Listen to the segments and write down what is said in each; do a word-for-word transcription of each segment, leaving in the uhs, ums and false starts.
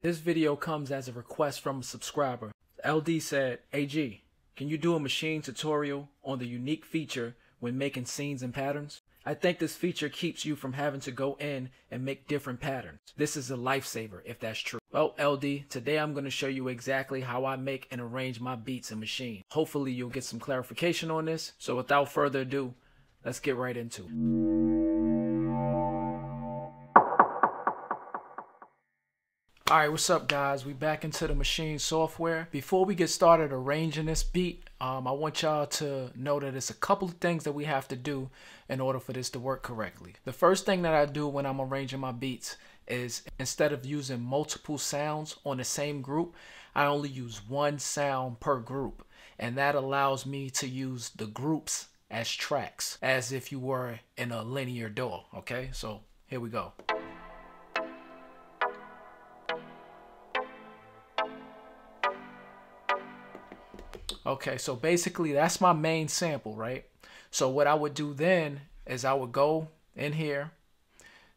This video comes as a request from a subscriber. L D said, A G, can you do a machine tutorial on the unique feature when making scenes and patterns? I think this feature keeps you from having to go in and make different patterns. This is a lifesaver if that's true. Well, L D, today I'm going to show you exactly how I make and arrange my beats in Machine. Hopefully you'll get some clarification on this. So without further ado, let's get right into it. Alright, what's up guys? We back into the Machine software. Before we get started arranging this beat, um, I want y'all to know that it's a couple of things that we have to do in order for this to work correctly. The first thing that I do when I'm arranging my beats is instead of using multiple sounds on the same group, I only use one sound per group. And that allows me to use the groups as tracks, as if you were in a linear D A W, okay? So here we go. Okay, so basically that's my main sample, right? So what I would do then is I would go in here,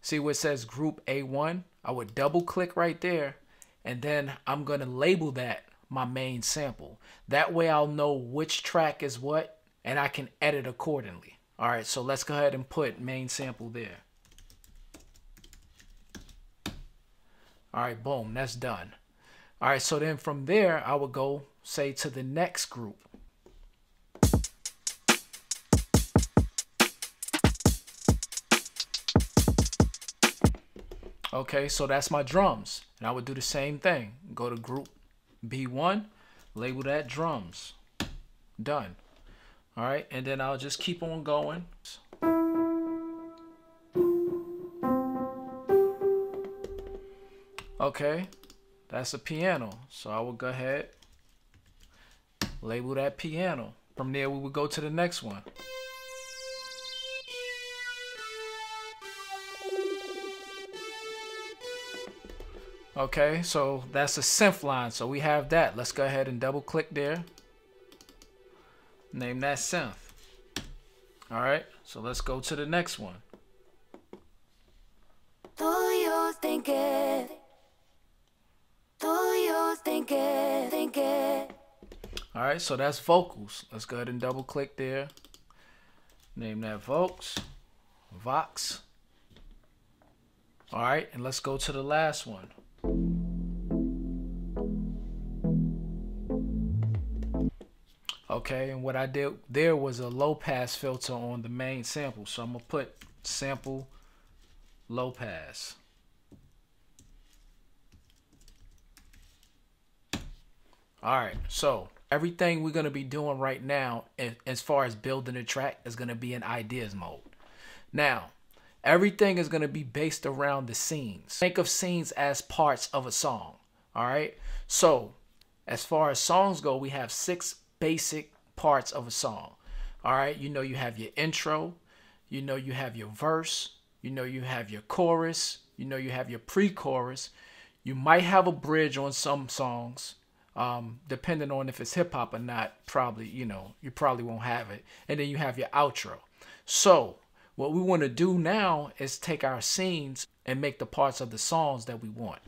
see where it says group A one. I would double click right there, and then I'm gonna label that my main sample. That way I'll know which track is what, and I can edit accordingly. All right, so let's go ahead and put main sample there. All right, boom, that's done. All right, so then from there, I would go, say, to the next group. Okay, so that's my drums. And I would do the same thing. Go to group B one, label that drums. Done. All right, and then I'll just keep on going. Okay. That's a piano. So I will go ahead, label that piano. From there, we would go to the next one. Okay, so that's a synth line. So we have that. Let's go ahead and double click there. Name that synth. All right, so let's go to the next one. Do you think it? Think it, think it. All right, so that's vocals. Let's go ahead and double click there. Name that Vox. Vox. All right, and let's go to the last one. Okay, and what I did there was a low pass filter on the main sample. So I'm gonna put sample low pass. All right, so everything we're going to be doing right now as far as building a track is going to be in ideas mode. Now, everything is going to be based around the scenes. Think of scenes as parts of a song, all right? So as far as songs go, we have six basic parts of a song, all right? You know you have your intro, you know you have your verse, you know you have your chorus, you know you have your pre-chorus. You might have a bridge on some songs. Um, depending on if it's hip hop or not, probably, you know, you probably won't have it. And then you have your outro. So what we want to do now is take our scenes and make the parts of the songs that we want.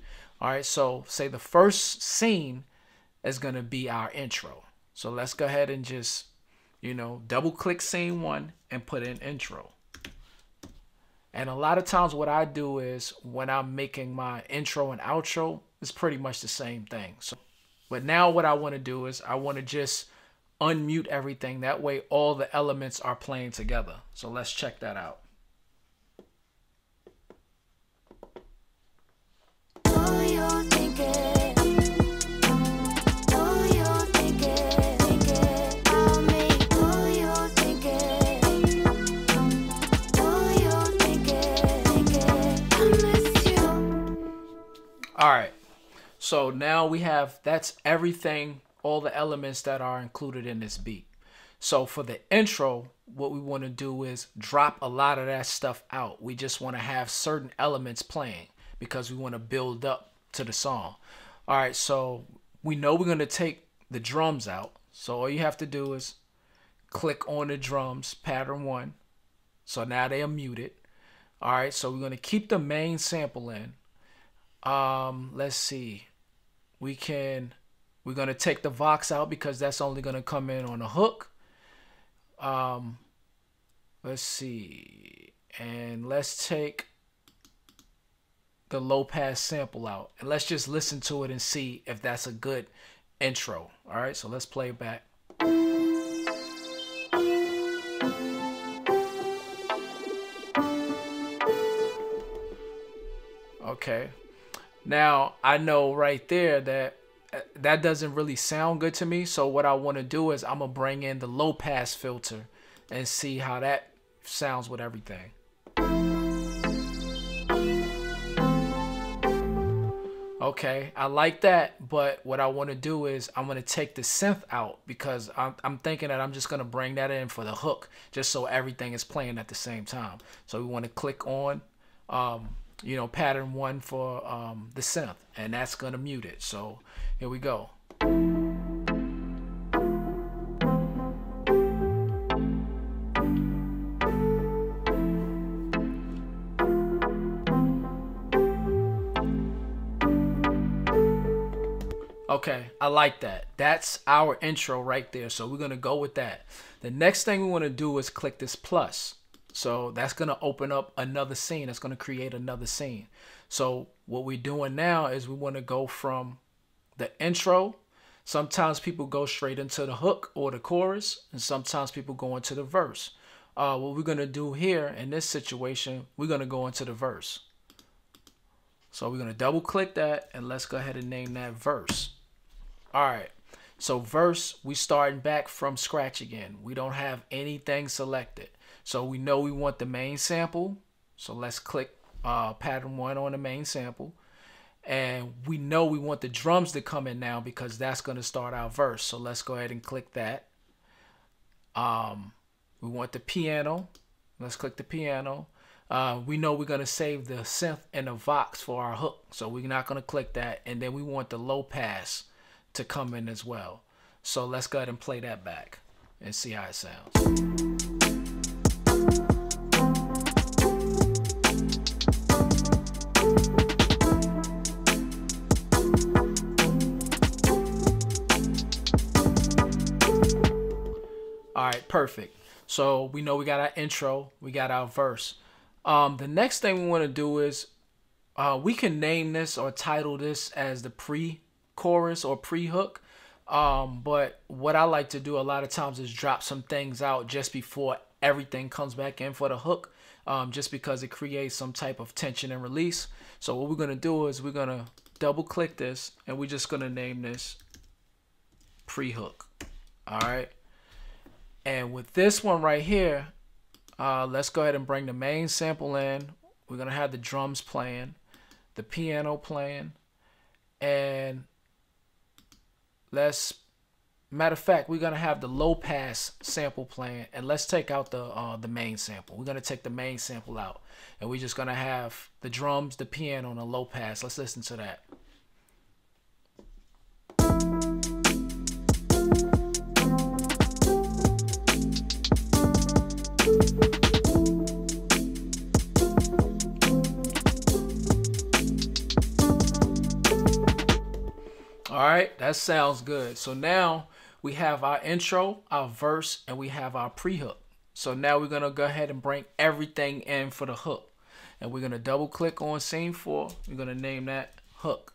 All right. So say the first scene is going to be our intro. So let's go ahead and just, you know, double click scene one and put in intro. And a lot of times what I do is when I'm making my intro and outro, it's pretty much the same thing. So But now what I want to do is I want to just unmute everything. That way all the elements are playing together. So let's check that out. All right. So now we have, that's everything, all the elements that are included in this beat. So for the intro, what we want to do is drop a lot of that stuff out. We just want to have certain elements playing because we want to build up to the song. All right, so we know we're going to take the drums out. So all you have to do is click on the drums, pattern one. So now they are muted. All right, so we're going to keep the main sample in. Um, let's see. We can, we're going to take the Vox out because that's only going to come in on a hook. Um, let's see. And let's take the low pass sample out. And let's just listen to it and see if that's a good intro. All right, so let's play it back. Okay, now I know right there that that doesn't really sound good to me. So what I want to do is I'm going to bring in the low pass filter and see how that sounds with everything. Okay, I like that, but what I want to do is I'm going to take the synth out because I'm, I'm thinking that I'm just going to bring that in for the hook just so everything is playing at the same time. So we want to click on, um, you know, pattern one for um, the synth, and that's going to mute it. So here we go. Okay, I like that. That's our intro right there. So we're going to go with that. The next thing we want to do is click this plus. So that's going to open up another scene. That's going to create another scene. So what we're doing now is we want to go from the intro. Sometimes people go straight into the hook or the chorus, and sometimes people go into the verse. Uh, what we're going to do here in this situation, we're going to go into the verse. So we're going to double click that, and let's go ahead and name that verse. All right, so verse, we starting back from scratch again. We don't have anything selected. So we know we want the main sample. So let's click uh, pattern one on the main sample. And we know we want the drums to come in now because that's going to start our verse. So let's go ahead and click that. Um, we want the piano. Let's click the piano. Uh, we know we're going to save the synth and the Vox for our hook. So we're not going to click that. And then we want the low pass to come in as well. So let's go ahead and play that back and see how it sounds. All right, perfect. So we know we got our intro, we got our verse. Um, the next thing we want to do is uh, we can name this or title this as the pre chorus or pre-hook, um but what I like to do a lot of times is drop some things out just before everything comes back in for the hook, um just because it creates some type of tension and release. So what we're going to do is we're going to double click this, and we're just going to name this pre-hook. All right, and with this one right here, uh let's go ahead and bring the main sample in. We're going to have the drums playing, the piano playing, and let's, matter of fact, we're going to have the low pass sample playing, and let's take out the uh, the main sample. We're going to take the main sample out, and we're just going to have the drums, the piano, and the low pass. Let's listen to that. All right, that sounds good. So now we have our intro, our verse, and we have our pre-hook. So now we're going to go ahead and bring everything in for the hook. And we're going to double click on scene four. We're going to name that hook.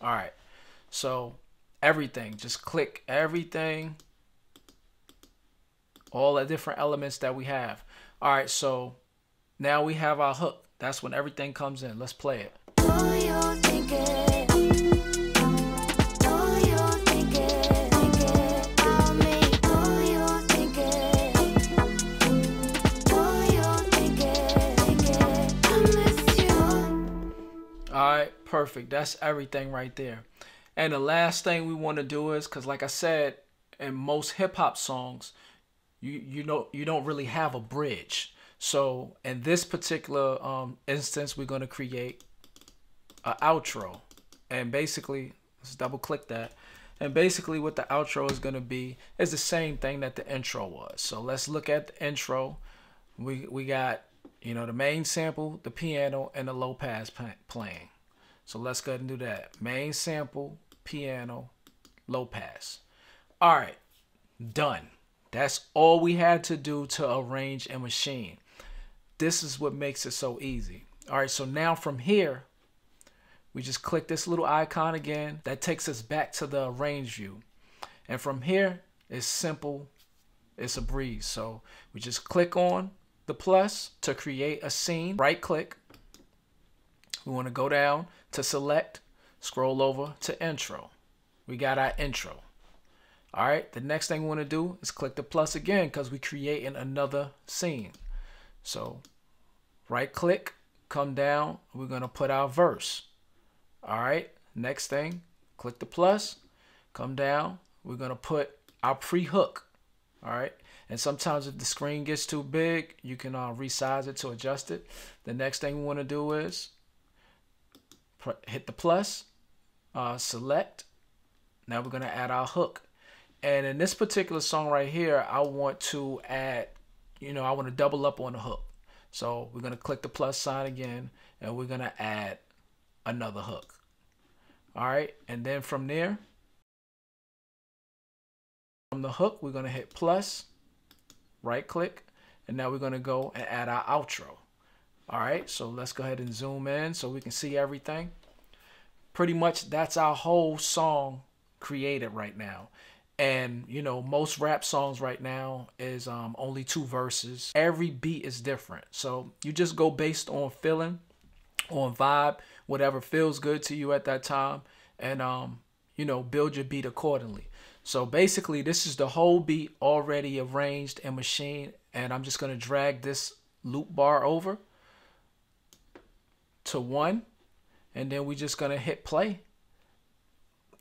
All right, so everything, just click everything, all the different elements that we have. All right, so now we have our hook. That's when everything comes in. Let's play it. Oh, you're thinking. Perfect. That's everything right there. And the last thing we want to do is, because like I said, in most hip hop songs, you you know you don't really have a bridge. So in this particular um, instance, we're going to create an outro. And basically, let's double click that. And basically what the outro is going to be is the same thing that the intro was. So let's look at the intro. We, we got, you know, the main sample, the piano, and the low pass playing. So let's go ahead and do that. Main sample, piano, low pass. All right, done. That's all we had to do to arrange a machine. This is what makes it so easy. All right, so now from here, we just click this little icon again. That takes us back to the arrange view. And from here, it's simple. It's a breeze. So we just click on the plus to create a scene. Right click. We want to go down to select. Scroll over to intro. We got our intro. All right. The next thing we want to do is click the plus again because we're creating another scene. So right click. Come down. We're going to put our verse. All right. Next thing. Click the plus. Come down. We're going to put our pre-hook. All right. And sometimes if the screen gets too big, you can uh, resize it to adjust it. The next thing we want to do is hit the plus, uh, select. Now we're going to add our hook. And in this particular song right here, I want to add, you know, I want to double up on the hook. So we're going to click the plus sign again, and we're going to add another hook. All right. And then from there, from the hook, we're going to hit plus, right click, and now we're going to go and add our outro. All right, so let's go ahead and zoom in so we can see everything. Pretty much that's our whole song created right now. And, you know, most rap songs right now is um, only two verses. Every beat is different. So you just go based on feeling, on vibe, whatever feels good to you at that time. And, um, you know, build your beat accordingly. So basically, this is the whole beat already arranged and machined. And I'm just going to drag this loop bar over to one. And then we're just going to hit play.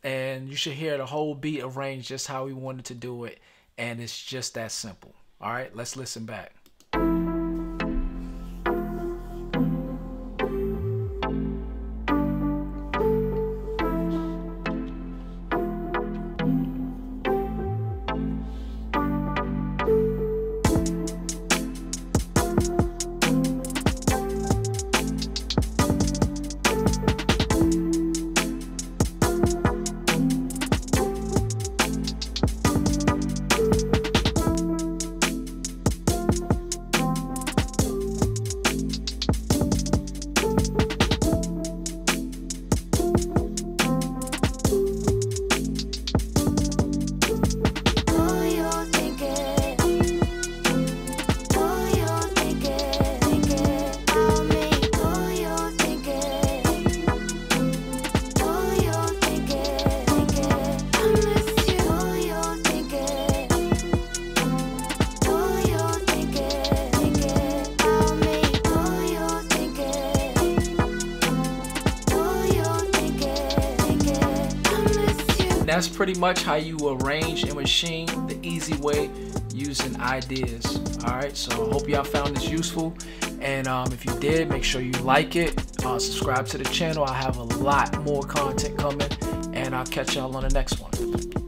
And you should hear the whole beat arranged just how we wanted to do it. And it's just that simple. All right, let's listen back. That's pretty much how you arrange and machine the easy way using ideas. All right, so I hope y'all found this useful. And um, if you did, make sure you like it. Uh, subscribe to the channel. I have a lot more content coming, and I'll catch y'all on the next one.